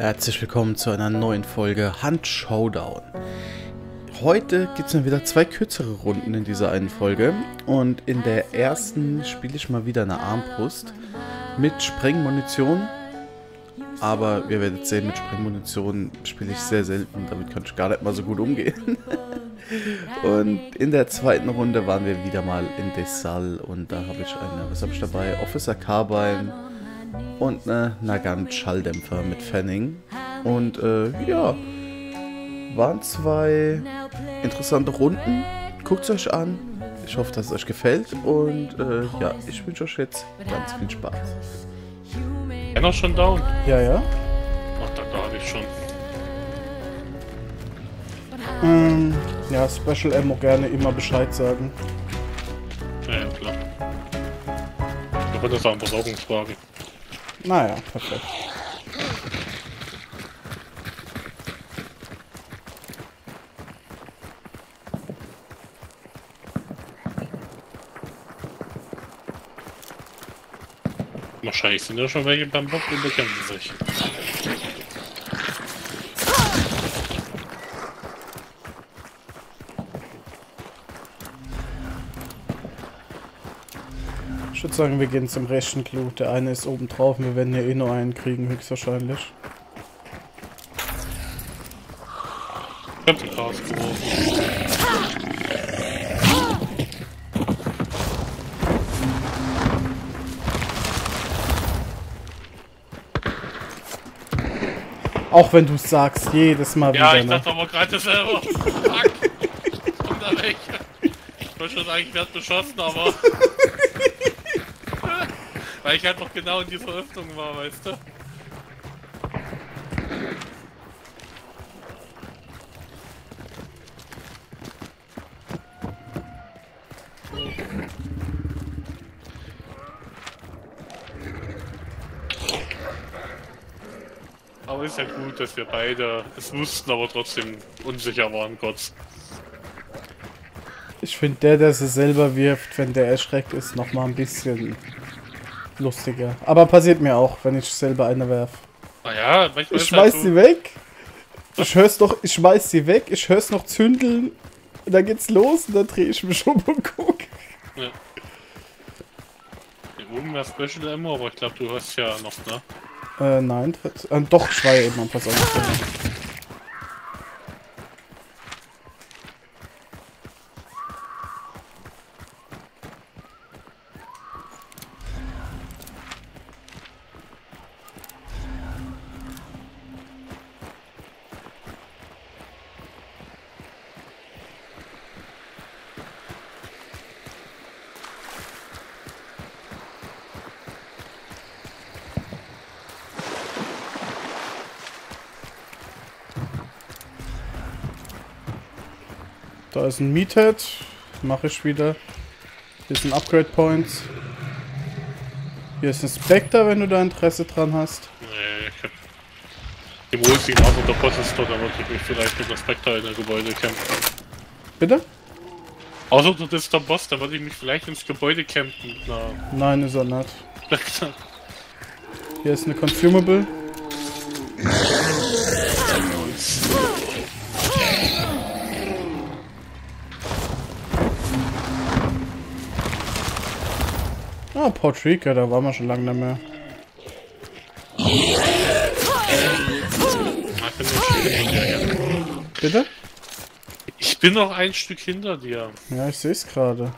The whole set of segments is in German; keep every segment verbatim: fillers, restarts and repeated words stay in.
Herzlich willkommen zu einer neuen Folge Hunt Showdown. Heute gibt es dann wieder zwei kürzere Runden in dieser einen Folge. Und in der ersten spiele ich mal wieder eine Armbrust mit Sprengmunition. Aber ihr werdet sehen, mit Sprengmunition spiele ich sehr selten. Damit kann ich gar nicht mal so gut umgehen. Und in der zweiten Runde waren wir wieder mal in Desal. Und da habe ich eine, was habe ich dabei? Officer Carbine. Und eine Nagant-Schalldämpfer mit Fanning. Und äh, ja, waren zwei interessante Runden. Guckt es euch an. Ich hoffe, dass es euch gefällt. Und äh, ja, ich wünsche euch jetzt ganz viel Spaß. Er noch schon down? Ja, ja. Ach, da glaube ich schon. Mm, ja, Special Ammo gerne immer Bescheid sagen. Ja, ja klar. Du könntest auch eine Versorgungsfrage. Naja, perfekt. Wahrscheinlich sind da schon welche beim Bock und bekämpfen sich. Ich würde sagen, wir gehen zum rechten Clou. Der eine ist oben drauf und wir werden hier eh nur einen kriegen, höchstwahrscheinlich. Ich hab ihn rausgeworfen. Auch wenn du es sagst, jedes Mal ja, wieder. Ja, ich dachte aber gerade selber. Fuck! Ich wollte schon sagen, ich werde beschossen, aber. Weil ich halt noch genau in dieser Öffnung war, weißt du? Aber ist ja gut, dass wir beide es wussten, aber trotzdem unsicher waren kurz. Ich finde der, der sie selber wirft, wenn der erschreckt ist, nochmal ein bisschen lustiger. Aber passiert mir auch, wenn ich selber eine werf. Ah ja, ich schmeiß halt sie weg. Ich hör's doch, ich schmeiß sie weg, ich hör's noch zündeln. Und dann geht's los und dann drehe ich mich um und guck. Ja. Hier oben war Special Ammo, aber ich glaube, du hast ja noch, ne? Äh, nein. Äh, doch, ich war ja eben am Pass angefangen. Da ist ein Meathead, mache ich wieder. Hier sind Upgrade Points. Hier ist ein Spectre, wenn du da Interesse dran hast. Nee, ich hab. Im Ulti auch unter Possessor, da wollte ich mich vielleicht mit der Spectre in der Gebäude campen. Bitte? Außer du bist der Boss, da wollte ich mich vielleicht ins Gebäude campen. Na. Nein, ist er nicht. Hier ist eine Consumable. Ah, Portrika, da waren wir schon lange nicht mehr. Bitte? Ich bin noch ein Stück hinter dir. Ja, ich sehe es gerade.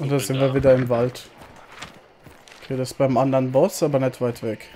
Und da sind wir wieder im Wald. Okay, das ist beim anderen Boss, aber nicht weit weg.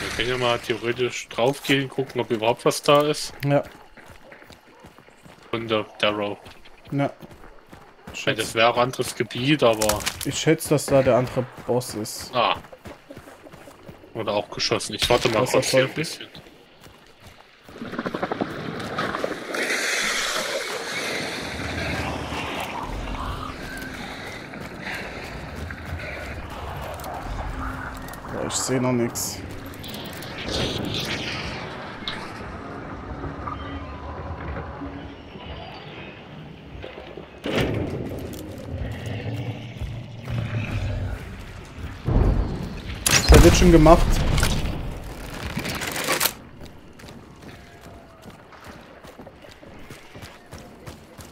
Wir können ja mal theoretisch drauf gehen, gucken, ob überhaupt was da ist. Ja. Und der Darrow. Ja. Schätze. Das wäre ein anderes Gebiet, aber. Ich schätze, dass da der andere Boss ist. Ah. Oder auch geschossen. Ich warte mal kurz hier ein bisschen. ich sehe noch nichts. Der wird schon gemacht.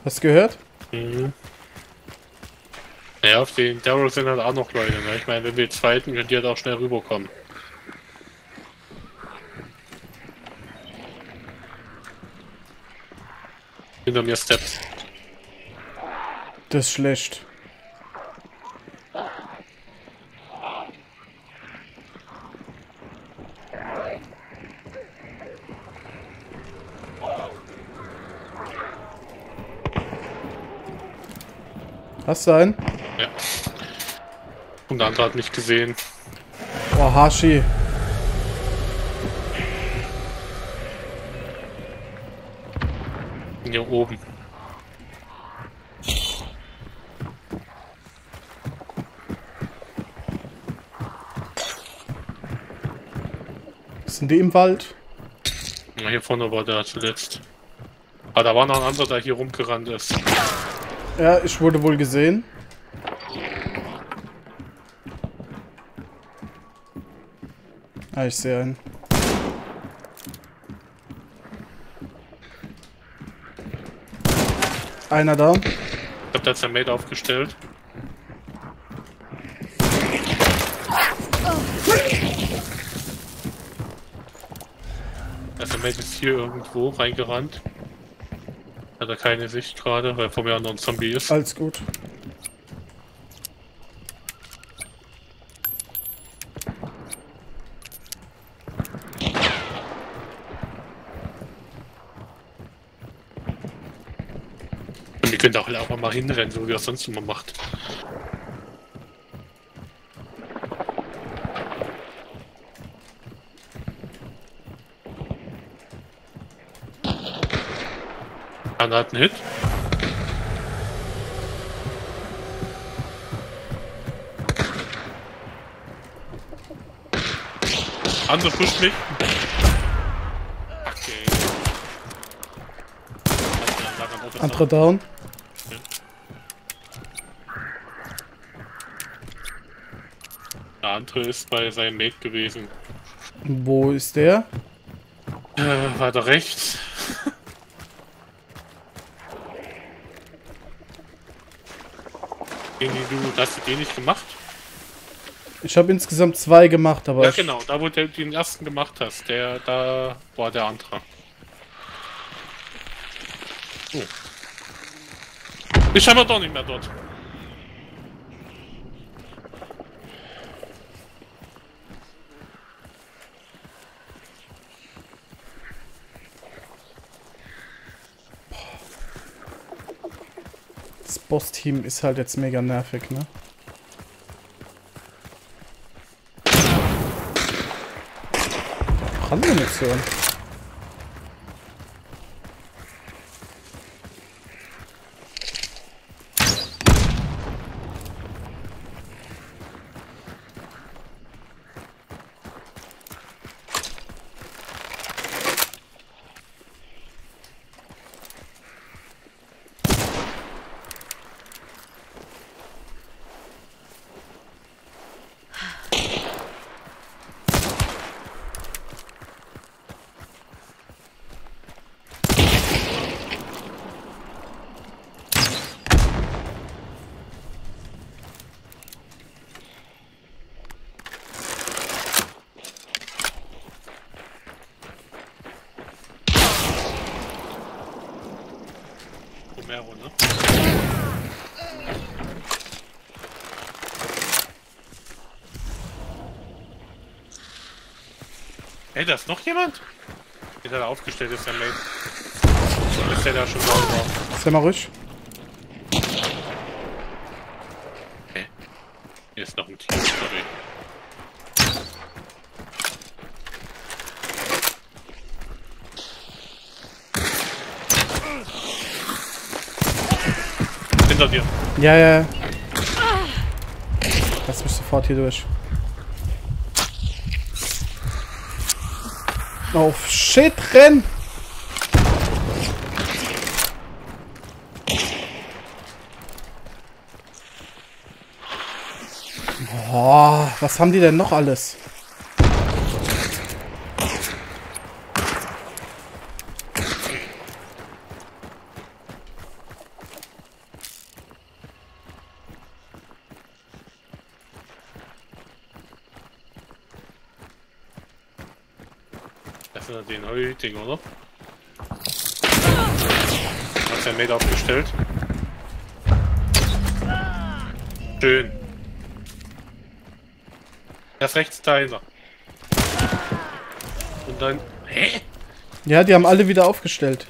Hast du gehört? Mhm. Naja, auf den Daryl sind halt auch noch Leute. Ne? Ich meine, wenn wir jetzt fighten, könnt ihr halt auch schnell rüberkommen. Hinter mir Steps. Das ist schlecht. Hast du einen? Ja. Und der andere hat mich gesehen. Boah, Hashi. Hier oben. Sind die im Wald? Na, hier vorne war der zuletzt. Ah, da war noch ein anderer, der hier rumgerannt ist. Ja, ich wurde wohl gesehen. Ah, ich sehe einen. Einer da. Ich hab da sein Mate aufgestellt. Das Mate ist hier irgendwo reingerannt. Hat er keine Sicht gerade, weil vor mir noch ein Zombie ist. Alles gut. Und ihr könnt auch einfach mal hinrennen, so wie ihr es sonst immer macht. Einer hat einen Hit. Andere pusht mich. Okay. Andere down. Okay. Der andere ist bei seinem Mate gewesen. Wo ist der? Äh, weiter rechts. Die du, hast du den nicht gemacht? Ich habe insgesamt zwei gemacht, aber... Ja genau, da wo du den ersten gemacht hast, der da war der andere. Oh. Ich habe doch nicht mehr dort. Boss-Team ist halt jetzt mega nervig, ne? Kann man nichts hören. Hey, da ist noch jemand? Ist er da aufgestellt, ist der Mate. Ist der da schon sauber? Ist der mal ruhig? Okay. Hier ist noch ein Team, sorry. Hinter dir. Ja, ja. Lass mich sofort hier durch. Auf Shit, renn! Oh, was haben die denn noch alles? Das ist den Hüting, oder? Hat der Mate aufgestellt. Schön. Das rechts da hinter. Und dann. Hä? Ja, die haben alle wieder aufgestellt.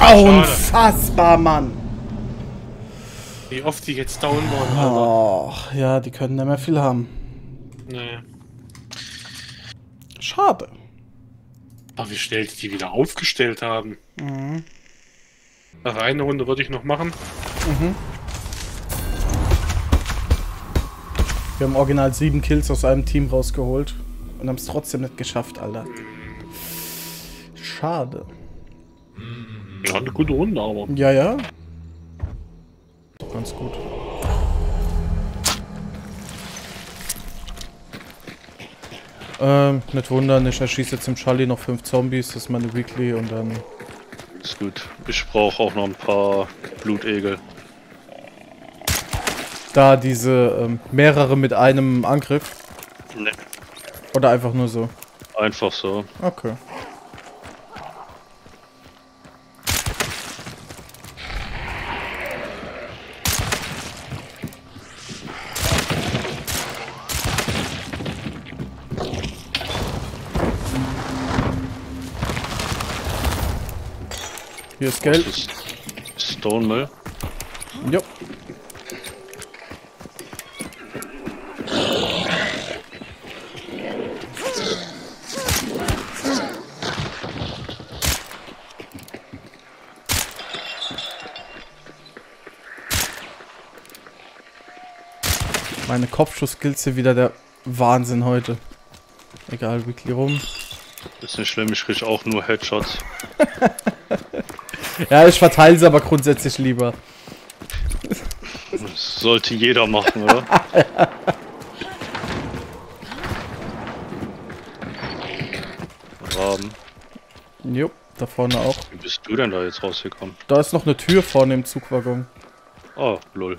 Oh, unfassbar, Mann! Wie oft die jetzt down waren, Alter. Oh, ja, die können nicht mehr viel haben. Nee. Schade. Aber wie schnell die, die wieder aufgestellt haben. Mhm. Also eine Runde würde ich noch machen. Mhm. Wir haben original sieben Kills aus einem Team rausgeholt. Und haben es trotzdem nicht geschafft, Alter. Schade. Ja, eine gute Runde, aber. Ja, ja. Ganz gut. Ähm, nicht wundern, ich erschieße jetzt im Charlie noch fünf Zombies, das ist meine Weekly und dann... Ist gut. Ich brauche auch noch ein paar Blutegel. Da diese ähm, mehrere mit einem Angriff? Ne. Oder einfach nur so? Einfach so. Okay. Hier ist Geld. Stone Müll. Jo. Meine Kopfschuss-Skills sind wieder der Wahnsinn heute. Egal, weekly rum. Ist nicht schlimm, ich krieg auch nur Headshots. Ja, ich verteile sie aber grundsätzlich lieber. Das sollte jeder machen, oder? Ja. Raben. Jo, da vorne auch. Wie bist du denn da jetzt rausgekommen? Da ist noch eine Tür vorne im Zugwaggon. Oh, lol.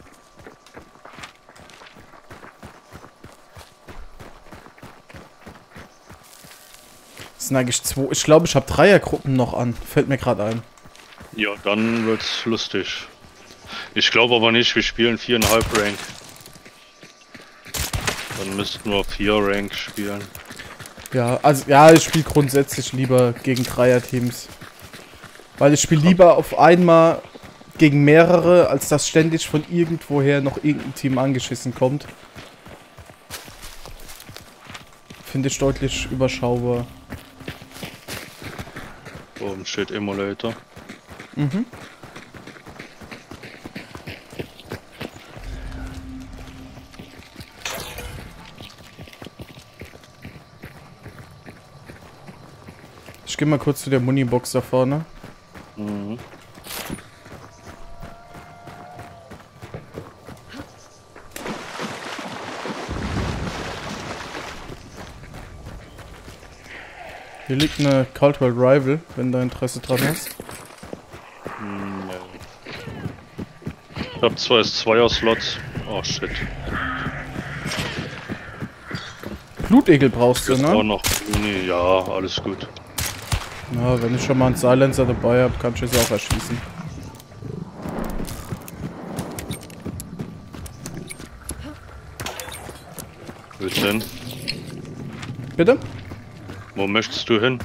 Das sind eigentlich zwei. Ich glaube, ich habe Dreiergruppen noch an. Fällt mir gerade ein. Ja, dann wird's lustig. Ich glaube aber nicht, wir spielen viereinhalb Rank. Dann müssten wir vier Rank spielen. Ja, also ja, ich spiele grundsätzlich lieber gegen Dreier-Teams. Weil ich spiele lieber auf einmal gegen mehrere, als dass ständig von irgendwoher noch irgendein Team angeschissen kommt. Finde ich deutlich überschaubar. Oben steht Emulator. Mhm. Ich gehe mal kurz zu der Munibox da vorne. Mhm. Hier liegt eine Caldwell Rival, wenn da Interesse dran ist. Ich hab zwei Zweier-Slots. Oh shit. Blutegel brauchst du, ne? Auch noch. Nee, ja, alles gut. Na, wenn ich schon mal einen Silencer dabei habe, kann ich es auch erschießen. Wo denn? Bitte? Wo möchtest du hin?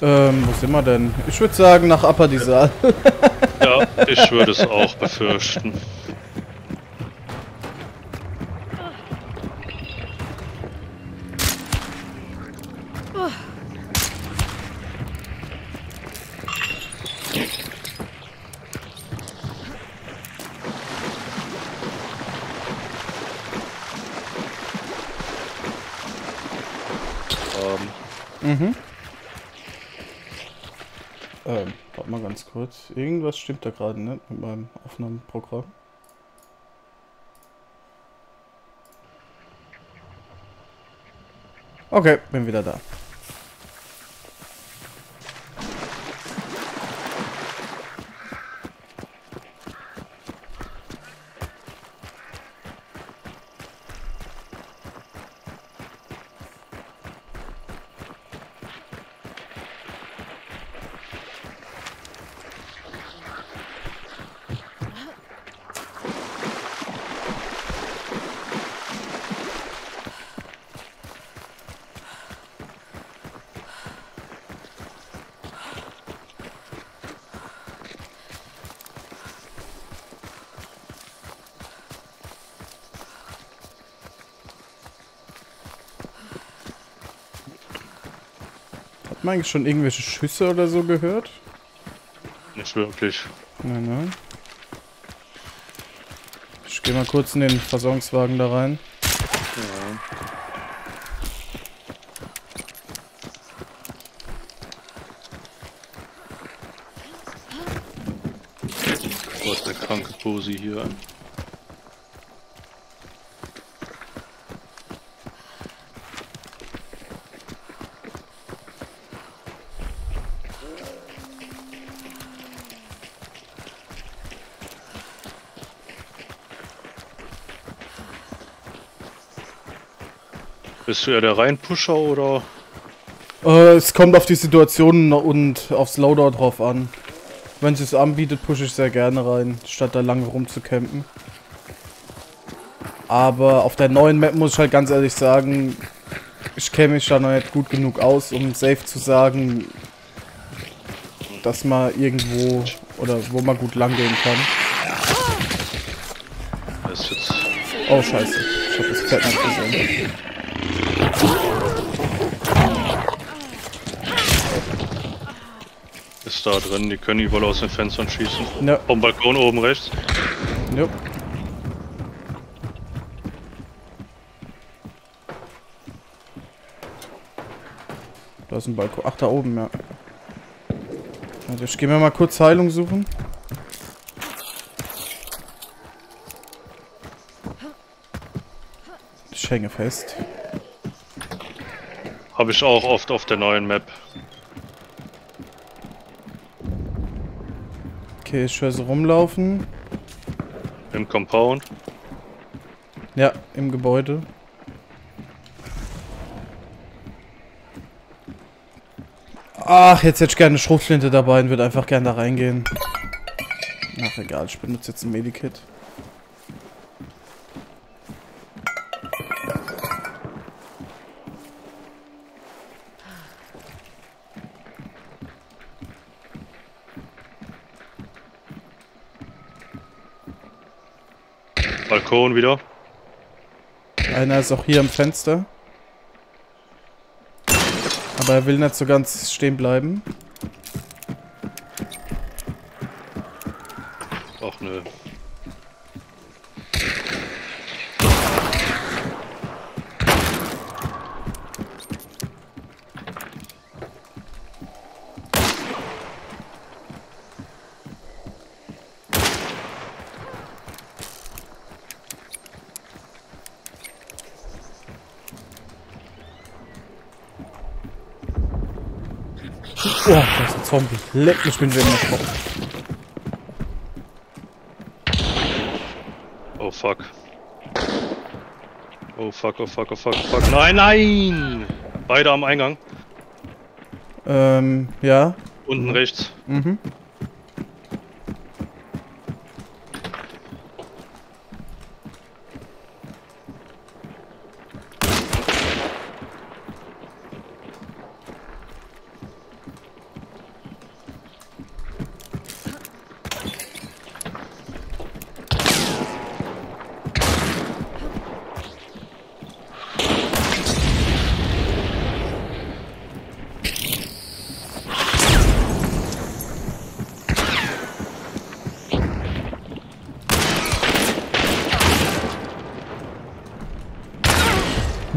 Ähm, wo sind wir denn? Ich würde sagen, nach Appadisal. Ja, ich würde es auch befürchten. haben. Mhm. Ähm, warte mal ganz kurz. Irgendwas stimmt da gerade nicht mit meinem Aufnahmeprogramm. Okay, bin wieder da. Hat man eigentlich schon irgendwelche Schüsse oder so gehört? Nicht wirklich. Nein, nein. Ich gehe mal kurz in den Versorgungswagen da rein. Ja. Wo ist der kranke Posi hier? Bist du ja der Reinpusher oder? Äh, es kommt auf die Situation und aufs Loadout drauf an. Wenn es es anbietet, pushe ich sehr gerne rein, statt da lange rumzucampen. Aber auf der neuen Map muss ich halt ganz ehrlich sagen, ich kenne mich da noch nicht gut genug aus, um safe zu sagen, dass man irgendwo oder wo man gut lang gehen kann. Das ist jetzt... Oh scheiße, ich hab das Pferd nicht gesehen. Ist da drin, die können überall aus den Fenstern schießen. Ja. Vom Balkon oben rechts. Ja. Da ist ein Balkon. Ach, da oben, ja. Also ich gehe mir mal kurz Heilung suchen. Ich hänge fest. Habe ich auch oft auf der neuen Map. Okay, ich höre sie rumlaufen. Im Compound? Ja, im Gebäude. Ach, jetzt hätte ich gerne eine Schrotflinte dabei und würde einfach gerne da reingehen. Ach egal, ich benutze jetzt ein Medikit. Balkon wieder. Einer ist auch hier am Fenster. Aber er will nicht so ganz stehen bleiben. Ach nö. Oh, das ist ein Zombie. Leck mich, bin ich immer drauf. Oh fuck. Oh fuck, oh fuck, oh fuck, oh fuck. Nein, nein! Beide am Eingang. Ähm, ja. Unten mhm. rechts. Mhm.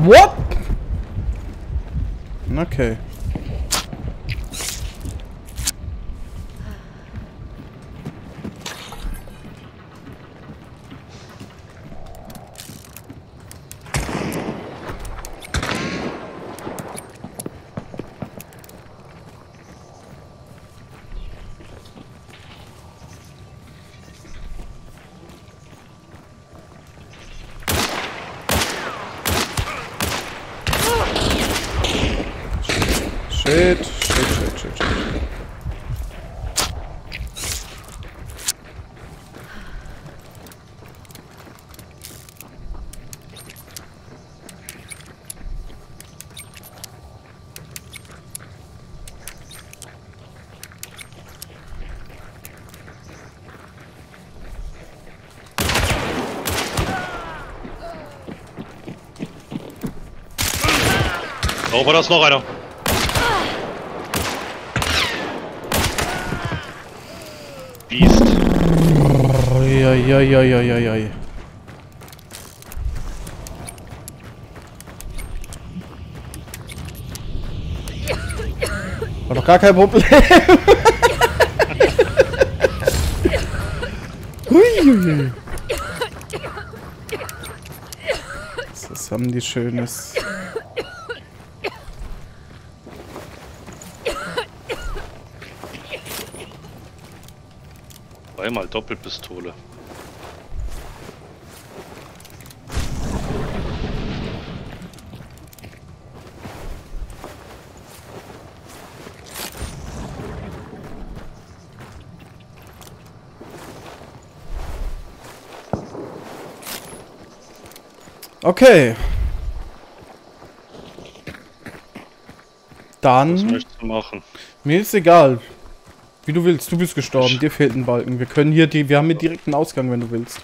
What? Okay. Shit, shit, shit, shit, shit. Oh, war das noch einer? Biest. Ja, ja, ja, ja, ja, ja. War doch gar kein Problem. Hui. Das haben die Schönes. Einmal Doppelpistole. Okay. Dann. Was möchtest du machen? Mir ist egal. Wie du willst, du bist gestorben, dir fehlt ein Balken. Wir können hier die. Wir haben hier direkt einen Ausgang, wenn du willst.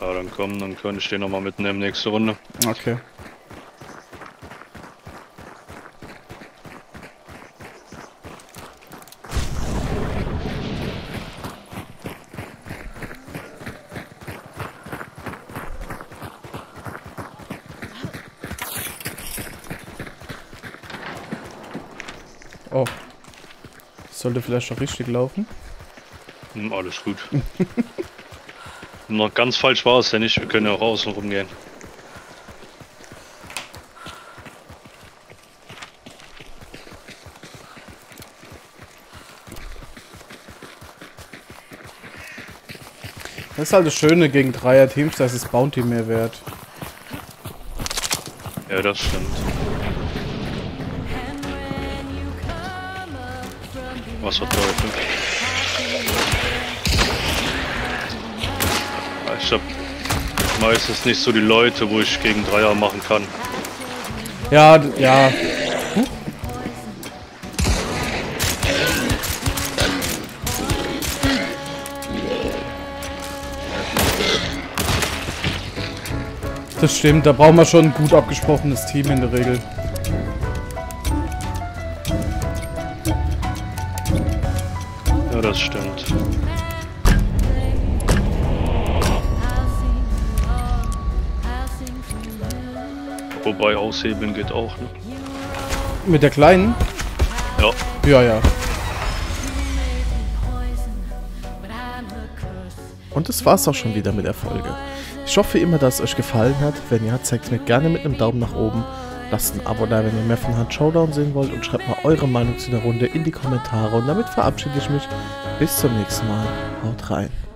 Ja, dann komm, dann kann ich den nochmal mitnehmen nächste Runde. Okay. Oh. Sollte vielleicht auch richtig laufen. Hm, alles gut. Noch ganz falsch war es ja nicht. Wir können ja auch außen rumgehen. Das ist halt das Schöne gegen Dreier-Teams, dass es Bounty mehr wert. Ja, das stimmt. Was hat Leute? Ich hab meistens nicht so die Leute, wo ich gegen Dreier machen kann. Ja, ja. Hm? Das stimmt, da brauchen wir schon ein gut abgesprochenes Team in der Regel. Das stimmt. Wobei aushebeln geht auch, ne? Mit der kleinen? Ja. Ja, ja. Und das war's auch schon wieder mit der Folge. Ich hoffe immer, dass es euch gefallen hat. Wenn ja, zeigt es mir gerne mit einem Daumen nach oben. Lasst ein Abo da, wenn ihr mehr von Hunt Showdown sehen wollt, und schreibt mal eure Meinung zu der Runde in die Kommentare. Und damit verabschiede ich mich. Bis zum nächsten Mal. Haut rein.